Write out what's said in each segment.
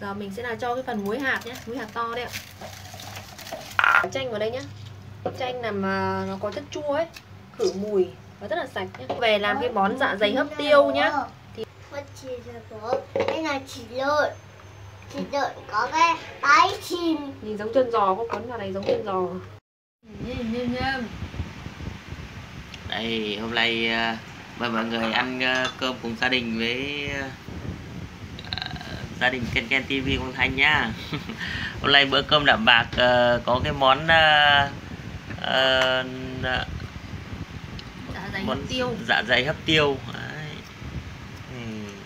Giờ mình sẽ là cho cái phần muối hạt nhé, muối hạt to đấy ạ. Chanh vào đây nhé. Chanh làm nó có chất chua ấy, khử mùi và rất là sạch nhé. Về làm cái món dạ dày hấp tiêu nhá. Thì đây là chỉ lợn. Chỉ lợn có cái tái chìm. Nhìn giống chân giò, con quấn vào này giống chân giò. Đây, hôm nay mời mọi người ăn cơm cùng gia đình với gia đình KenKen TV Quang Thanh nhá. Hôm nay bữa cơm đạm bạc có cái món dạ dày hấp tiêu.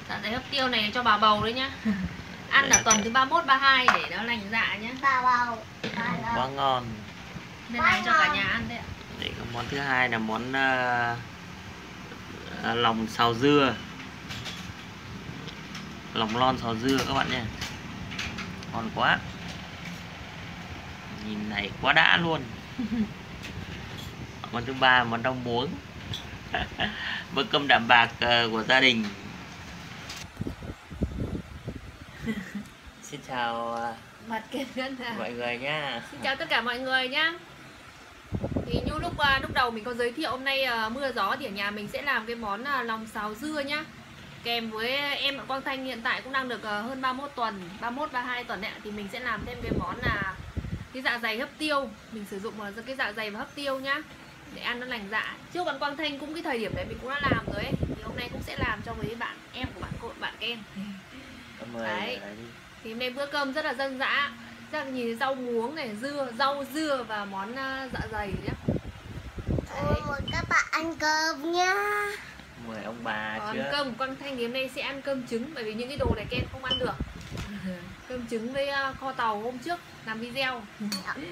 Dạ dày hấp tiêu này cho bà bầu đấy nhá. Ăn đấy, là tuần thứ 31, 32 để nó lành dạ nhá. Bà bầu. Quá ngon. Nên là cho cả nhà ăn đấy ạ. Đấy, món thứ hai là món lòng xào dưa. Lòng lon xào dưa các bạn nhé. Ngon quá. Nhìn này quá đã luôn. Món thứ ba món rau muống. Bữa cơm đạm bạc của gia đình. Xin chào mọi người nhá. Xin chào tất cả mọi người nhá. Thì như lúc đầu mình có giới thiệu, hôm nay mưa gió thì ở nhà mình sẽ làm cái món lòng xào dưa nhá. Kèm với em Quang Thanh hiện tại cũng đang được hơn 31 tuần, 31 32 tuần ấy, thì mình sẽ làm thêm cái món là cái dạ dày hấp tiêu. Mình sử dụng cái dạ dày và hấp tiêu nhá, để ăn nó lành dạ. Trước bạn Quang Thanh cũng cái thời điểm đấy mình cũng đã làm rồi ấy. Thì hôm nay cũng sẽ làm cho với bạn em của bạn Ken. Đấy. Thì hôm nay bữa cơm rất là dân dã. Các bạn nhìn rau muống này, rau dưa và món dạ dày nhá. Ôi, các bạn ăn cơm nhá. Mời ông bà chưa? Ăn cơm Quang Thanh thì hôm nay sẽ ăn cơm trứng, bởi vì những cái đồ này Ken không ăn được. Cơm trứng với kho tàu hôm trước làm video.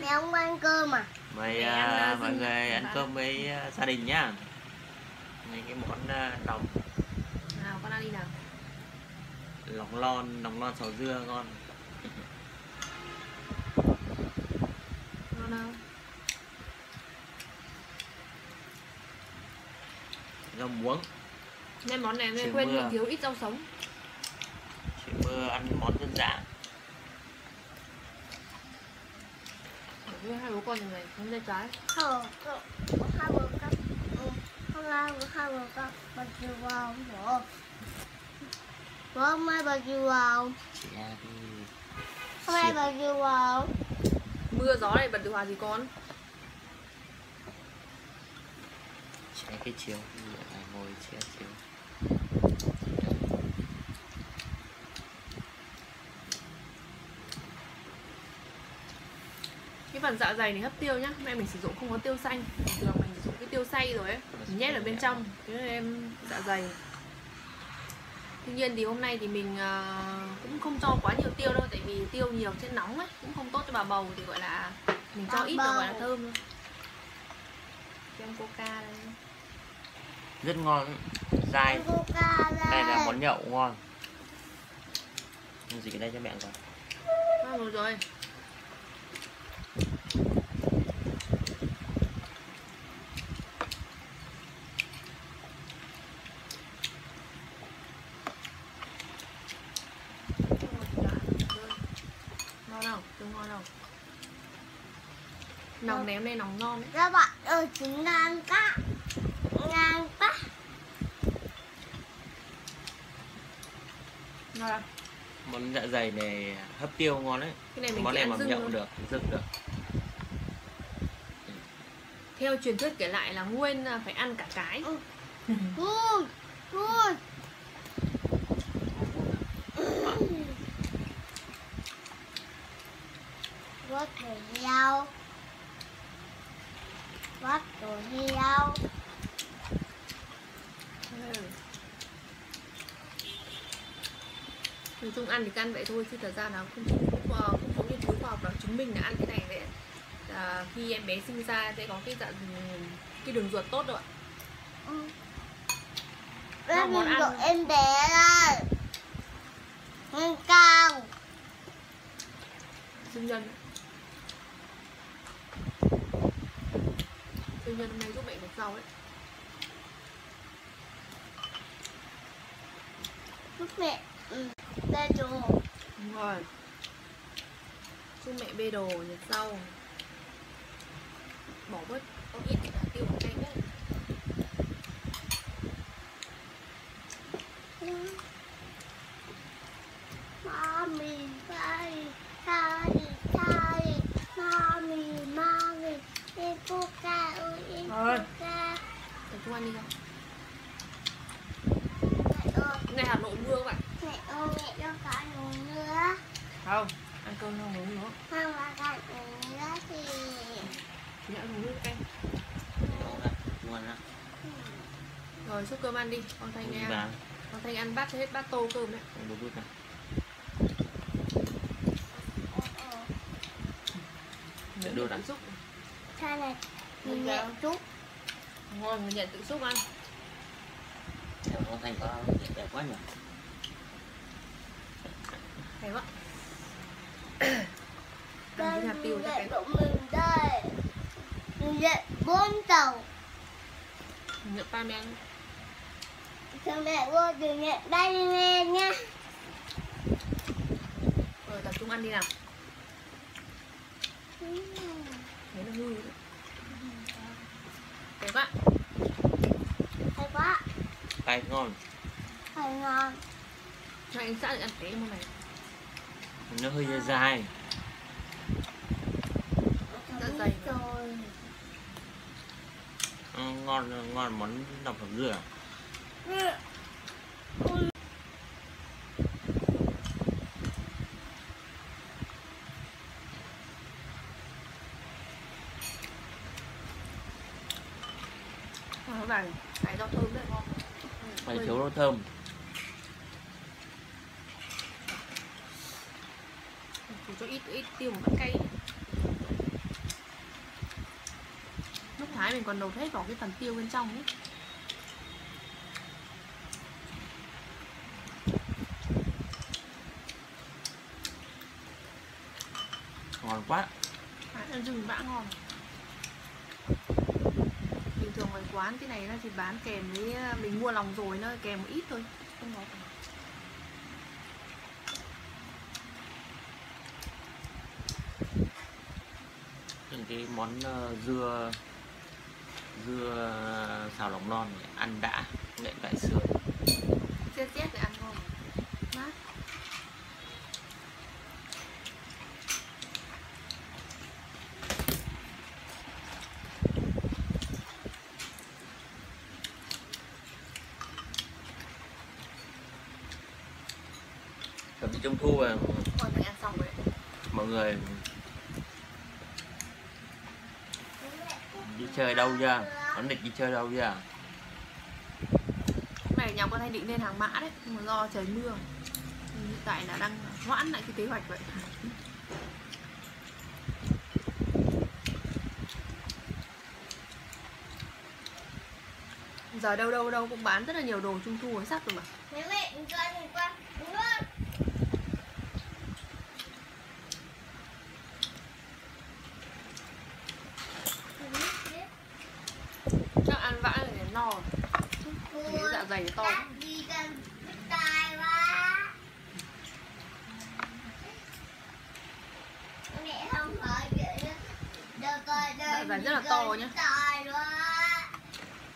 Mẹ không ăn cơm à? Mời mọi người ăn cơm với gia đình nhá. Này cái món lòng. Nào con ăn đi nào. Lòng lon xào dưa ngon. Ngon không? Rau muống. Nên món này nên quên mình thiếu ít rau sống. Chị mưa ăn món dân dã. Hai bố con này không ra trái. Không ra bật chiều vào nữa. Bố mai bật chiều vào. Hôm nay bật chiều vào. Mưa gió này bật điều hòa gì con? Cái chiều ngồi chiều cái phần dạ dày này hấp tiêu nhá. Hôm nay mình sử dụng không có tiêu xanh, thường mình sử dụng cái tiêu xay rồi ấy, mình nhét ở bên trong cái em dạ dày. Tuy nhiên thì hôm nay thì mình cũng không cho quá nhiều tiêu đâu, tại vì tiêu nhiều sẽ nóng ấy, cũng không tốt cho bà bầu, thì gọi là mình cho ít rồi gọi là thơm thôi. Coca đây. Rất ngon, dai. Đây là món nhậu ngon. Mình dịch cái đây cho mẹ rồi. À, được rồi. Ngon không? Đúng ngon không? Nóng ném đây nóng non đấy. Các bạn ơi, trứng ngang quá. Ngang quá. Ngon không? Món dạ dày này hấp tiêu ngon đấy. Cái này mình món này mà nhậu được, dưng được. Theo truyền thuyết kể lại là Nguyên phải ăn cả cái. Có thể giao bắt đồ heo. Mình chung ăn thì ăn vậy thôi, chứ thật ra nó cũng có nghiên cứu khoa học nào chứng minh là ăn cái này vậy à, khi em bé sinh ra sẽ có cái đường ruột tốt rồi. Em món ăn em bé là nâng cao dương nhân. Tuy nhiên hôm nay giúp mẹ một rau đấy. Giúp mẹ. Đây chú. Đúng thôi. Chú mẹ bê đồ nhặt rau, bỏ bớt có ít thì tiêu một canh đấy. Thôi, chú ăn đi ra. Hôm nay Hà Nội mưa các bạn. Mẹ ơi, mẹ đâu có ăn uống nữa. Không, ăn cơm không uống nữa. Không có ăn uống nữa thì... Chú ăn uống nước em. Rồi, xúc cơm ăn đi. Con Thanh nghe ăn. Con Thanh ăn bát hết bát tô cơm đấy. Mẹ đưa đã. Thay này, mình nhận chút. Ngon, mình nhận tự xúc ăn. Con Thanh có đẹp quá nhỉ. Hay quá. Mình dạy bọn mình đây. Mình dạy 4 tàu. Mình nhận 3 men. Xong mẹ vô từ nhận 3 men nha. Rồi tập trung ăn đi nào. Thấy nó hư. Hay quá. Hay quá. Hay ngon. Hay ngon. Cho anh xã được ăn cái món này. Nó hơi dài. Dạ dày. Ngon, ngon món đọc hầm dừa. Này, cái rau thơm đấy ngon. Phải thiếu rau thơm. Chỉ cho ít tiêu một bát cay. Lúc Thái mình còn đầu hết vào cái phần tiêu bên trong ấy. Ngon quá. Thái ăn rừng vã ngon. Thường ngoài quán cái này nó chỉ bán kèm với mình mua lòng rồi, nó kèm một ít thôi, không ngọt. Cái món dưa xào lòng non này, ăn đã đệm lại sườn. Chết chết để ăn ngon mát. Chuẩn bị trung thu rồi. Mọi người ăn xong rồi đấy. Mọi người đi chơi đâu ra? Con định đi chơi đâu ra? Này nhà con Thanh định lên Hàng Mã đấy, nhưng mà do trời mưa hiện tại là đang hoãn lại cái kế hoạch vậy. Giờ đâu cũng bán rất là nhiều đồ trung thu ở sắp rồi mà. Nếu mẹ mình chơi thì qua đúng không? Chắc ăn vãi rồi để no. Cái dạ dày to. Mẹ không phải chuyện dạ dày rất là to nhá.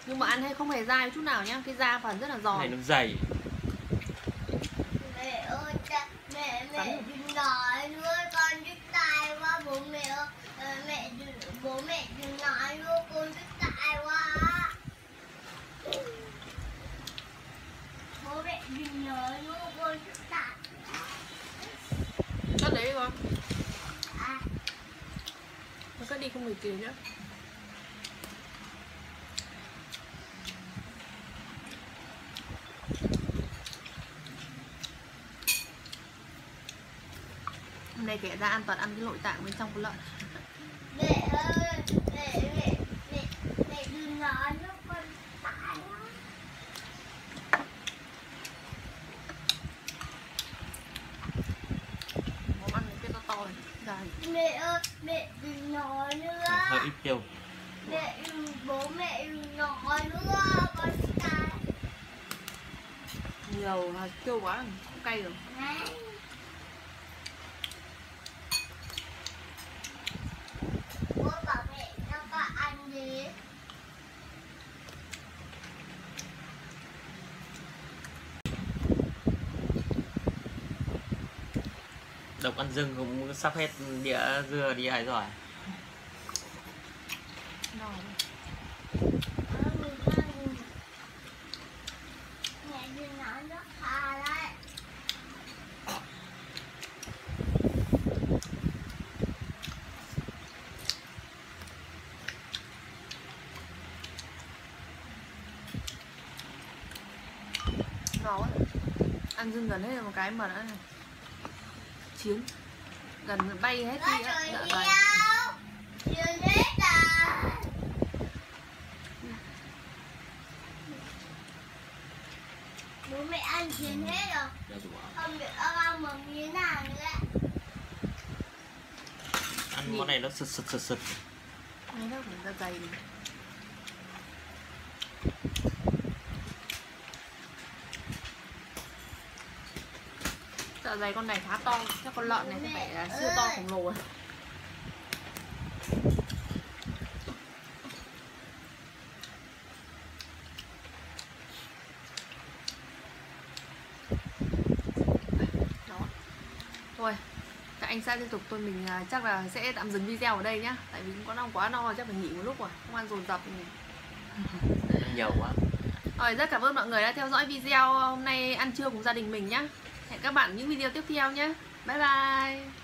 Nhưng mà ăn hay không hề dai chút nào nhá, cái da phần rất là giòn. Này nó dày. Mẹ ơi, mẹ đừng nói nữa, con đứt tai quá bố mẹ ơi. Bố mẹ đừng nói nữa, con đứt tai quá. Bố mẹ đừng nói nữa, con đứt tai. Cất đấy đi con. À. Nó cất đi không người kìa nhá. Hôm nay kẻ ra an toàn ăn cái nội tạng bên trong của lợn. Mẹ ơi, mẹ đừng nói nó con tải lắm. Món ăn cái to này. Mẹ ơi, mẹ đừng nói nữa. Hơi ít tiêu. Mẹ bố mẹ đừng nói nữa con tải. Nhiều là tiêu quá, không cay rồi. Độc ăn dưng cũng sắp hết đĩa dưa đi ấy rồi. Nó ăn dưng gần hết là một cái mà đã chiến gần bay hết đi á. Bố mẹ ăn chiến hết rồi, không được ăn một miếng nào nữa. Ăn món này nó sực sực sực sực. Đấy nó cũng ra dày. Dạ dày con này khá to, chắc con lợn này có vẻ là siêu to khổng lồ rồi. Đó. Thôi, các anh sẽ tiếp tục thôi, mình chắc là sẽ tạm dừng video ở đây nhá. Tại vì con ăn quá no, chắc phải nghỉ một lúc rồi, không ăn dồn dập nhiều quá. Rồi, rất cảm ơn mọi người đã theo dõi video hôm nay ăn trưa cùng gia đình mình nhá. Hẹn các bạn những video tiếp theo nhé. Bye bye.